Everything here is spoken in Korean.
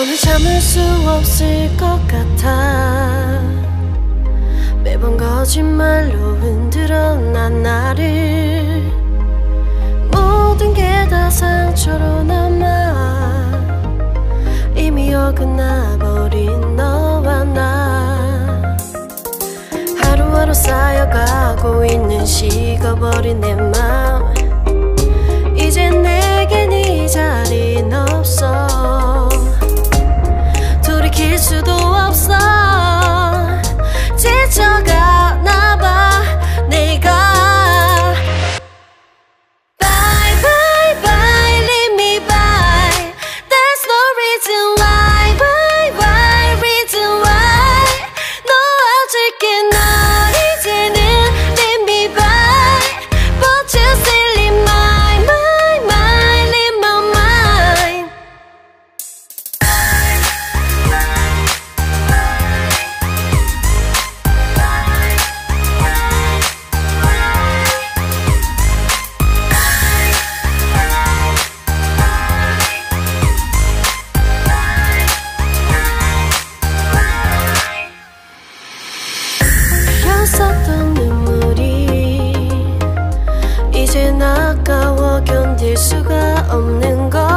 더는 참을 수 없을 것 같아. 매번 거짓말로 흔들어 난 나를. 모든 게 다 상처로 남아. 이미 어긋나버린 너와 나. 하루하루 쌓여가고 있는 식어버린 내 맘. 이제 내겐 이 자린 없어. 돌이킬 수도 없어. 지쳐가나봐 내가. Bye bye bye, leave me by. There's no reason why. Bye bye, reason why. 놓아줄게 널 이제는. Leave me by, but you still leave my, leave my mind. 흘렀었던 눈물이 이젠 아까워 견딜 수가 없는 걸.